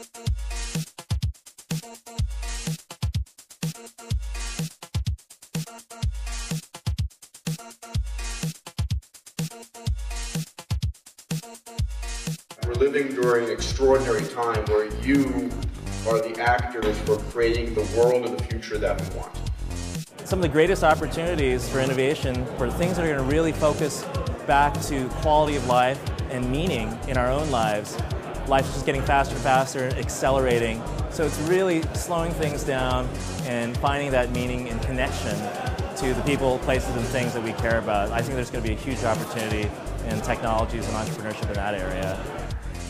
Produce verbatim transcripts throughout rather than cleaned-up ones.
We're living during an extraordinary time where you are the actors for creating the world of the future that we want. Some of the greatest opportunities for innovation for things that are going to really focus back to quality of life and meaning in our own lives. Life's just getting faster and faster and accelerating. So it's really slowing things down and finding that meaning and connection to the people, places, and things that we care about. I think there's going to be a huge opportunity in technologies and entrepreneurship in that area.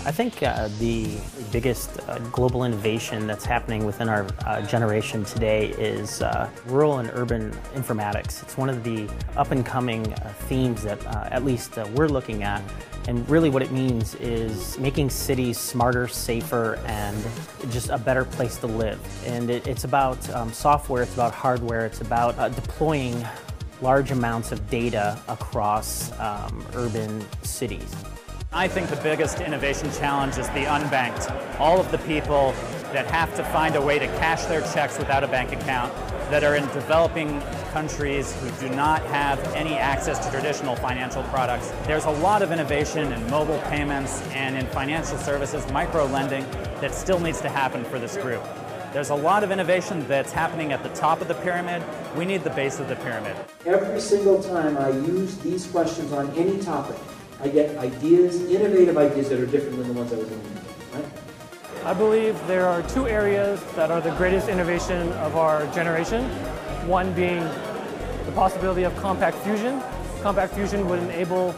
I think uh, the biggest uh, global innovation that's happening within our uh, generation today is uh, rural and urban informatics. It's one of the up-and-coming uh, themes that uh, at least uh, we're looking at, and really what it means is making cities smarter, safer, and just a better place to live. And it, it's about um, software, it's about hardware, it's about uh, deploying large amounts of data across um, urban cities. I think the biggest innovation challenge is the unbanked. All of the people that have to find a way to cash their checks without a bank account, that are in developing countries who do not have any access to traditional financial products. There's a lot of innovation in mobile payments and in financial services, micro-lending, that still needs to happen for this group. There's a lot of innovation that's happening at the top of the pyramid. We need the base of the pyramid. Every single time I use these questions on any topic, I get ideas, innovative ideas that are different than the ones I was in. Right? I believe there are two areas that are the greatest innovation of our generation. One being the possibility of compact fusion. Compact fusion would enable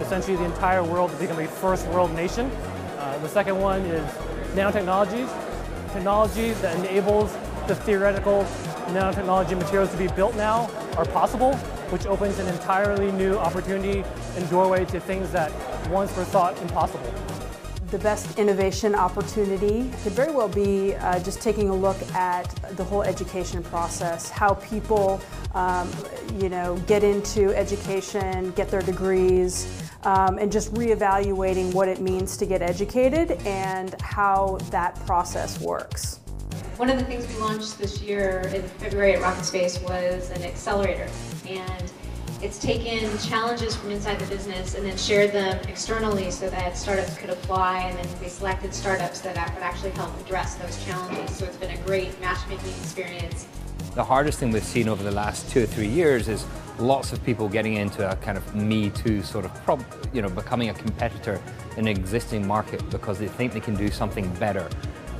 essentially the entire world to become a first world nation. Uh, the second one is nanotechnologies. Technologies that enables the theoretical nanotechnology materials to be built now are possible, which opens an entirely new opportunity and doorway to things that once were thought impossible. The best innovation opportunity could very well be uh, just taking a look at the whole education process, how people um, you know, get into education, get their degrees, um, and just reevaluating what it means to get educated and how that process works. One of the things we launched this year in February at RocketSpace was an accelerator, and it's taken challenges from inside the business and then shared them externally so that startups could apply, and then we selected startups that would actually help address those challenges. So it's been a great matchmaking experience. The hardest thing we've seen over the last two or three years is lots of people getting into a kind of me too sort of problem, you know, becoming a competitor in an existing market because they think they can do something better.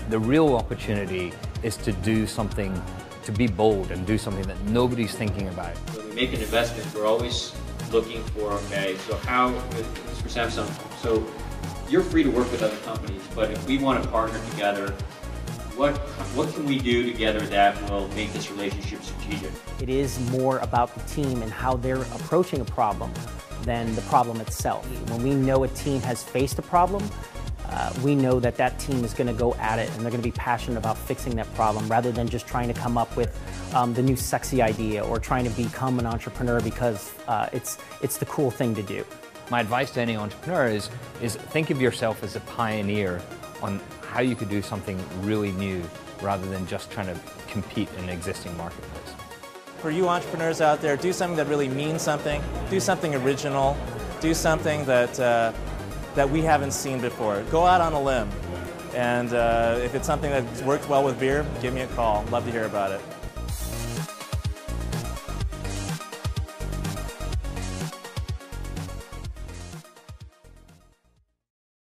The real opportunity is to do something, to be bold and do something that nobody's thinking about. When we make an investment, we're always looking for, okay, so how, this is for Samsung, so you're free to work with other companies, but if we want to partner together, What, what can we do together that will make this relationship strategic? It is more about the team and how they're approaching a problem than the problem itself. When we know a team has faced a problem, Uh, we know that that team is going to go at it and they're going to be passionate about fixing that problem rather than just trying to come up with um, the new sexy idea or trying to become an entrepreneur because uh, it's, it's the cool thing to do. My advice to any entrepreneur is, is think of yourself as a pioneer on how you could do something really new rather than just trying to compete in an existing marketplace. For you entrepreneurs out there, do something that really means something, do something original, do something that uh, that we haven't seen before. Go out on a limb, and uh, if it's something that's worked well with beer, give me a call. Love to hear about it.